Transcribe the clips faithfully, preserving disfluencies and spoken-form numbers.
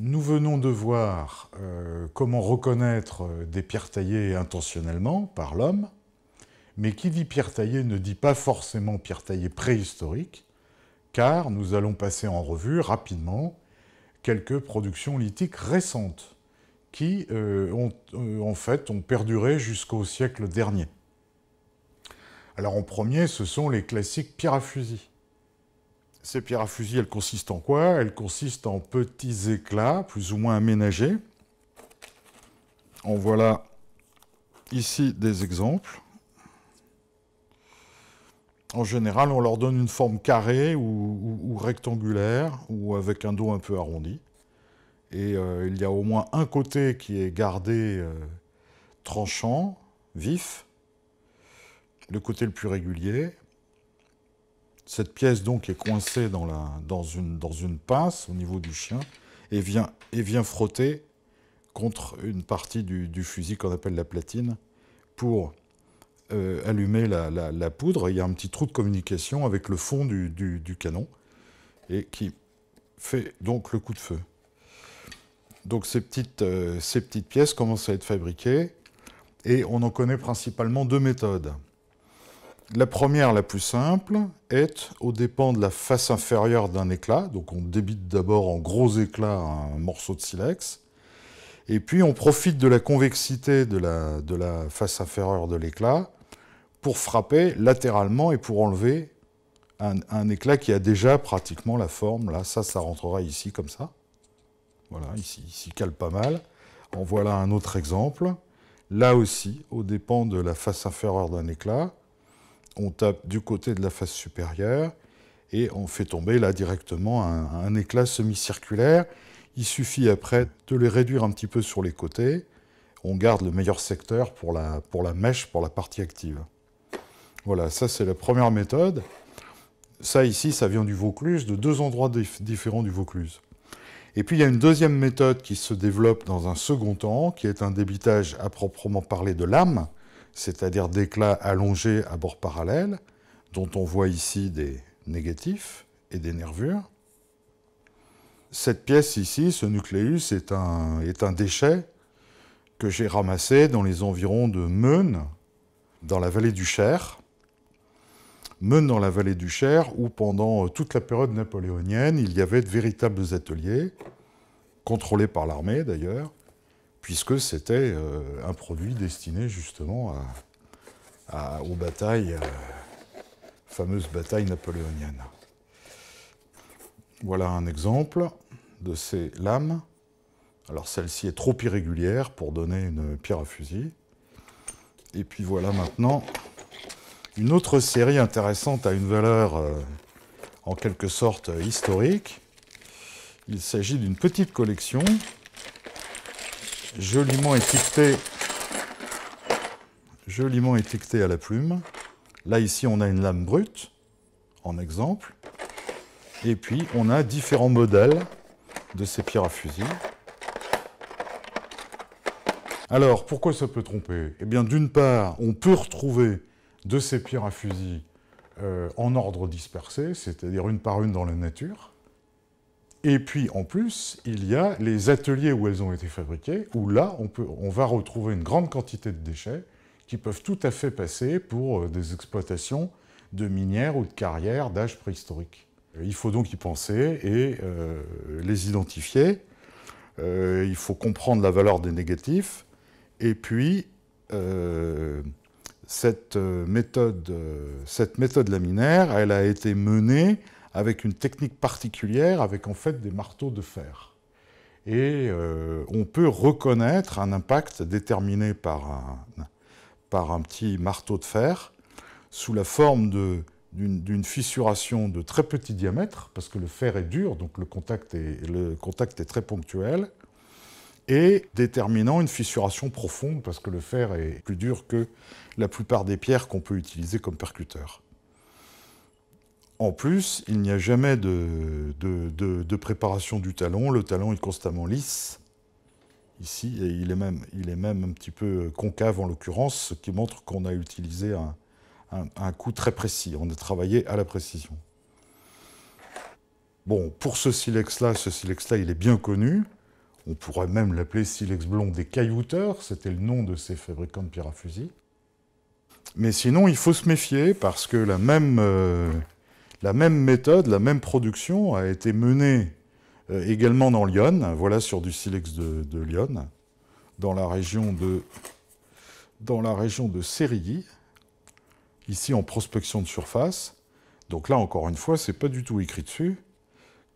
Nous venons de voir euh, comment reconnaître des pierres taillées intentionnellement par l'homme, mais qui dit pierre taillée ne dit pas forcément pierre taillée préhistorique, car nous allons passer en revue rapidement quelques productions lithiques récentes qui, euh, ont, euh, en fait, ont perduré jusqu'au siècle dernier. Alors en premier, ce sont les classiques pierres à fusil. Ces pierres à fusil, elles consistent en quoi? Elles consistent en petits éclats, plus ou moins aménagés. En voilà ici des exemples. En général, on leur donne une forme carrée ou, ou, ou rectangulaire, ou avec un dos un peu arrondi. Et euh, il y a au moins un côté qui est gardé euh, tranchant, vif, le côté le plus régulier. Cette pièce donc est coincée dans, la, dans, une, dans une pince au niveau du chien et vient, et vient frotter contre une partie du, du fusil qu'on appelle la platine pour euh, allumer la, la, la poudre. Il y a un petit trou de communication avec le fond du, du, du canon et qui fait donc le coup de feu. Donc ces petites, euh, ces petites pièces commencent à être fabriquées et on en connaît principalement deux méthodes. La première, la plus simple, est aux dépens de la face inférieure d'un éclat. Donc on débite d'abord en gros éclats un morceau de silex. Et puis on profite de la convexité de la, de la face inférieure de l'éclat pour frapper latéralement et pour enlever un, un éclat qui a déjà pratiquement la forme. Là, ça, ça rentrera ici comme ça. Voilà, ici, ici cale pas mal. En voilà un autre exemple. Là aussi, aux dépens de la face inférieure d'un éclat, on tape du côté de la face supérieure et on fait tomber là directement un, un éclat semi-circulaire. Il suffit après de les réduire un petit peu sur les côtés. On garde le meilleur secteur pour la, pour la mèche, pour la partie active. Voilà, ça c'est la première méthode. Ça ici, ça vient du Vaucluse, de deux endroits dif- différents du Vaucluse. Et puis il y a une deuxième méthode qui se développe dans un second temps, qui est un débitage à proprement parler de lame, c'est-à-dire d'éclats allongés à bord parallèle, dont on voit ici des négatifs et des nervures. Cette pièce ici, ce nucléus, est un, est un déchet que j'ai ramassé dans les environs de Meung, dans la vallée du Cher. Meung dans la vallée du Cher, où pendant toute la période napoléonienne, il y avait de véritables ateliers, contrôlés par l'armée d'ailleurs, puisque c'était un produit destiné justement à, à, aux batailles, euh, fameuses batailles napoléoniennes. Voilà un exemple de ces lames. Alors celle-ci est trop irrégulière pour donner une pierre à fusil. Et puis voilà maintenant une autre série intéressante à une valeur euh, en quelque sorte historique. Il s'agit d'une petite collection joliment étiqueté, joliment étiqueté à la plume. Là, ici, on a une lame brute, en exemple. Et puis, on a différents modèles de ces pierres à fusil. Alors, pourquoi ça peut tromper? Eh bien, d'une part, on peut retrouver de ces pierres à fusil euh, en ordre dispersé, c'est-à-dire une par une dans la nature. Et puis, en plus, il y a les ateliers où elles ont été fabriquées, où là, on, peut, on va retrouver une grande quantité de déchets qui peuvent tout à fait passer pour des exploitations de minières ou de carrières d'âge préhistorique. Il faut donc y penser et euh, les identifier. Euh, il faut comprendre la valeur des négatifs. Et puis, euh, cette, méthode, cette méthode laminaire, elle a été menée avec une technique particulière, avec en fait des marteaux de fer. Et euh, on peut reconnaître un impact déterminé par un, par un petit marteau de fer sous la forme d'une fissuration de très petit diamètre, parce que le fer est dur, donc le contact est, le contact est très ponctuel, et déterminant une fissuration profonde, parce que le fer est plus dur que la plupart des pierres qu'on peut utiliser comme percuteurs. En plus, il n'y a jamais de, de, de, de préparation du talon. Le talon est constamment lisse, ici, et il est même, il est même un petit peu concave en l'occurrence, ce qui montre qu'on a utilisé un, un, un coup très précis. On a travaillé à la précision. Bon, pour ce silex-là, ce silex-là, il est bien connu. On pourrait même l'appeler silex blond des caillouteurs, c'était le nom de ces fabricants de pierres à fusil. Mais sinon, il faut se méfier parce que la même, euh, la même méthode, la même production a été menée euh, également dans Lyon, voilà sur du silex de, de Lyon, dans la région de, dans la région de Sérigui, ici en prospection de surface. Donc là, encore une fois, c'est pas du tout écrit dessus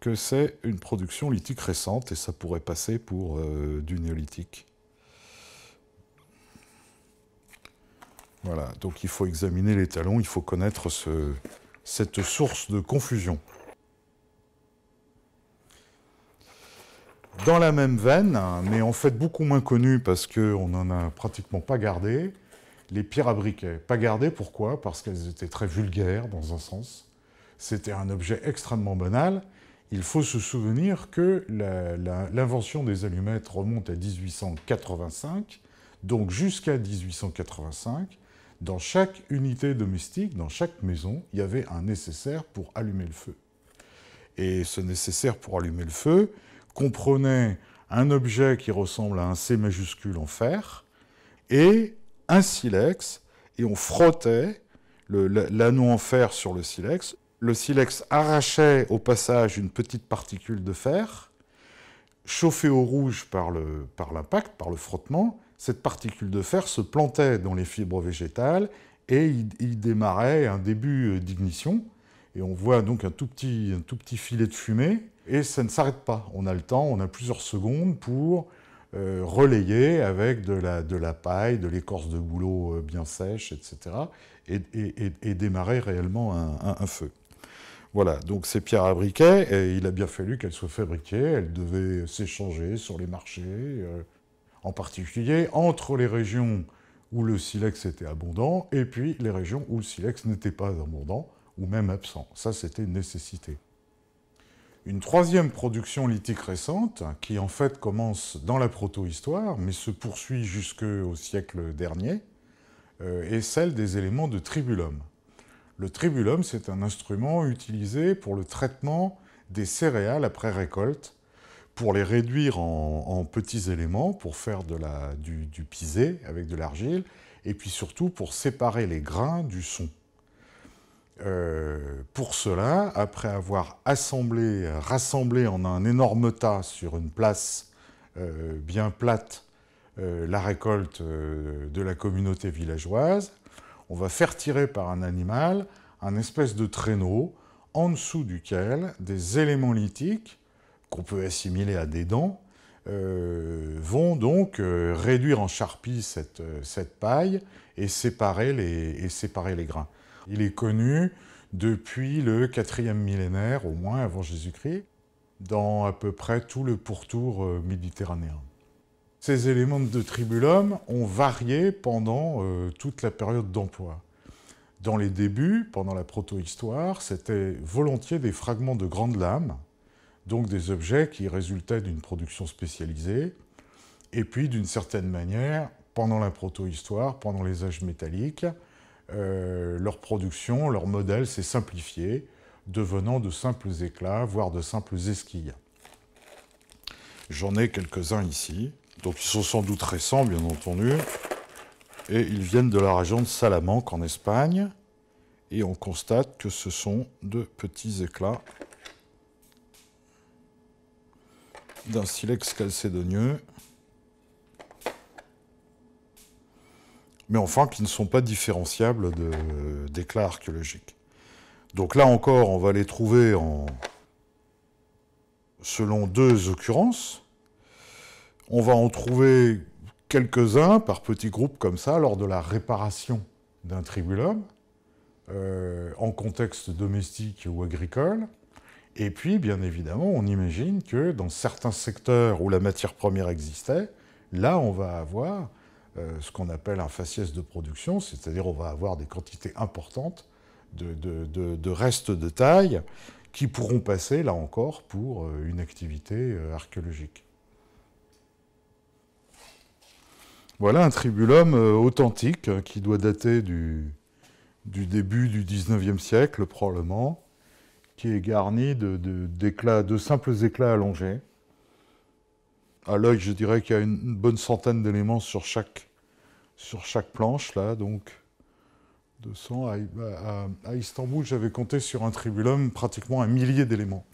que c'est une production lithique récente et ça pourrait passer pour euh, du néolithique. Voilà, donc il faut examiner les talons, il faut connaître ce, cette source de confusion. Dans la même veine, mais en fait beaucoup moins connue parce qu'on n'en a pratiquement pas gardé, les pierres à briquet. Pas gardées, pourquoi? Parce qu'elles étaient très vulgaires, dans un sens. C'était un objet extrêmement banal. Il faut se souvenir que l'invention des allumettes remonte à mille huit cent quatre-vingt-cinq, donc jusqu'à mille huit cent quatre-vingt-cinq, dans chaque unité domestique, dans chaque maison, il y avait un nécessaire pour allumer le feu. Et ce nécessaire pour allumer le feu comprenait un objet qui ressemble à un C majuscule en fer et un silex, et on frottait l'anneau en fer sur le silex. Le silex arrachait au passage une petite particule de fer, chauffée au rouge par l'impact, par, par le frottement. Cette particule de fer se plantait dans les fibres végétales et il, il démarrait un début d'ignition. Et on voit donc un tout, petit, un tout petit filet de fumée. Et ça ne s'arrête pas. On a le temps, on a plusieurs secondes pour euh, relayer avec de la, de la paille, de l'écorce de bouleau euh, bien sèche, et cetera. Et, et, et, et démarrer réellement un, un, un feu. Voilà, donc ces pierres à briquet, et il a bien fallu qu'elles soient fabriquées. Elles devaient s'échanger sur les marchés. Euh, en particulier entre les régions où le silex était abondant et puis les régions où le silex n'était pas abondant ou même absent. Ça, c'était une nécessité. Une troisième production lithique récente, qui en fait commence dans la protohistoire, mais se poursuit jusqu'au siècle dernier, euh, est celle des éléments de tribulum. Le tribulum, c'est un instrument utilisé pour le traitement des céréales après récolte, pour les réduire en, en petits éléments, pour faire de la, du, du pisé avec de l'argile, et puis surtout pour séparer les grains du son. Euh, pour cela, après avoir assemblé, rassemblé en un énorme tas sur une place euh, bien plate euh, la récolte euh, de la communauté villageoise, on va faire tirer par un animal un espèce de traîneau en dessous duquel des éléments lithiques qu'on peut assimiler à des dents, euh, vont donc euh, réduire en charpie cette, cette paille et séparer, les, et séparer les grains. Il est connu depuis le quatrième millénaire, au moins avant Jésus-Christ, dans à peu près tout le pourtour euh, méditerranéen. Ces éléments de tribulum ont varié pendant euh, toute la période d'emploi. Dans les débuts, pendant la protohistoire, c'était volontiers des fragments de grandes lames, donc des objets qui résultaient d'une production spécialisée, et puis d'une certaine manière, pendant la protohistoire, pendant les âges métalliques, euh, leur production, leur modèle s'est simplifié, devenant de simples éclats, voire de simples esquilles. J'en ai quelques-uns ici, donc ils sont sans doute récents, bien entendu, et ils viennent de la région de Salamanque, en Espagne, et on constate que ce sont de petits éclats d'un silex calcédonieux, mais enfin qui ne sont pas différenciables d'éclats archéologiques. Donc là encore, on va les trouver en, selon deux occurrences. On va en trouver quelques-uns par petits groupes comme ça lors de la réparation d'un tribulum, euh, en contexte domestique ou agricole. Et puis, bien évidemment, on imagine que dans certains secteurs où la matière première existait, là, on va avoir euh, ce qu'on appelle un faciès de production, c'est-à-dire on va avoir des quantités importantes de, de, de, de restes de taille qui pourront passer, là encore, pour une activité archéologique. Voilà un tribulum authentique qui doit dater du, du début du dix-neuvième siècle, probablement, qui est garni de, de, d'éclats, de simples éclats allongés. à l'œil, je dirais qu'il y a une, une bonne centaine d'éléments sur chaque, sur chaque planche, là, donc deux cents. À, à, à Istanbul, j'avais compté sur un tribulum pratiquement un millier d'éléments.